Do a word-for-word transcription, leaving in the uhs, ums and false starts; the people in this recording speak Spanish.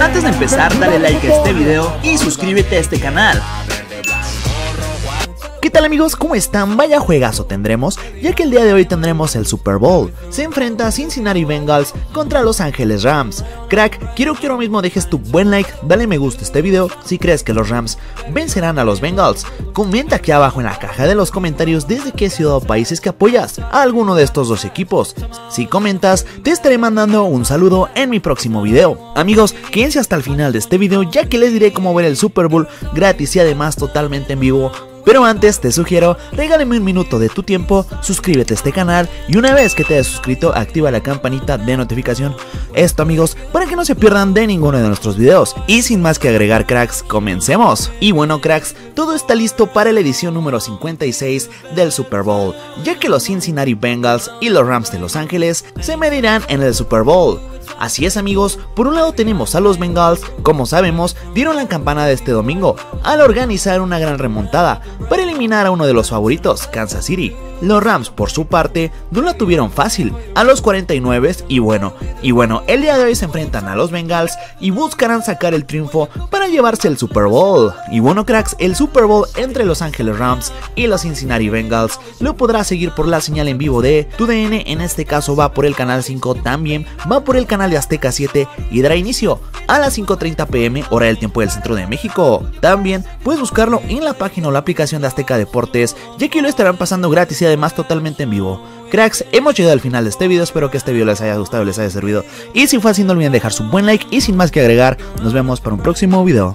Antes de empezar, dale like a este video y suscríbete a este canal. ¿Qué tal, amigos? ¿Cómo están? Vaya juegazo tendremos, ya que el día de hoy tendremos el Super Bowl. Se enfrenta Cincinnati Bengals contra Los Ángeles Rams. Crack, quiero que ahora mismo dejes tu buen like, dale me gusta a este video si crees que los Rams vencerán a los Bengals. Comenta aquí abajo en la caja de los comentarios desde qué ciudad o país es que apoyas a alguno de estos dos equipos. Si comentas, te estaré mandando un saludo en mi próximo video. Amigos, quédense hasta el final de este video, ya que les diré cómo ver el Super Bowl gratis y además totalmente en vivo. Pero antes te sugiero, regálame un minuto de tu tiempo, suscríbete a este canal y una vez que te hayas suscrito, activa la campanita de notificación. Esto, amigos, para que no se pierdan de ninguno de nuestros videos. Y sin más que agregar, cracks, comencemos. Y bueno, cracks, todo está listo para la edición número cincuenta y seis del Super Bowl, ya que los Cincinnati Bengals y los Rams de Los Ángeles se medirán en el Super Bowl. Así es, amigos, por un lado tenemos a los Bengals, como sabemos, dieron la campanada este domingo al organizar una gran remontada para eliminar a uno de los favoritos, Kansas City. Los Rams, por su parte, no la tuvieron fácil a los cuarenta y nueve y bueno, y bueno, el día de hoy se enfrentan a los Bengals y buscarán sacar el triunfo para llevarse el Super Bowl. Y bueno, cracks, el Super Bowl entre Los Ángeles Rams y los Cincinnati Bengals lo podrás seguir por la señal en vivo de T U D N, en este caso va por el canal cinco, también va por el canal de Azteca siete y dará inicio a las cinco treinta p m hora del tiempo del centro de México. También puedes buscarlo en la página o la aplicación de Azteca Deportes, ya que lo estarán pasando gratis y además totalmente en vivo. Cracks, hemos llegado al final de este video, espero que este video les haya gustado, les haya servido, y si fue así no olviden dejar su buen like y sin más que agregar, nos vemos para un próximo video.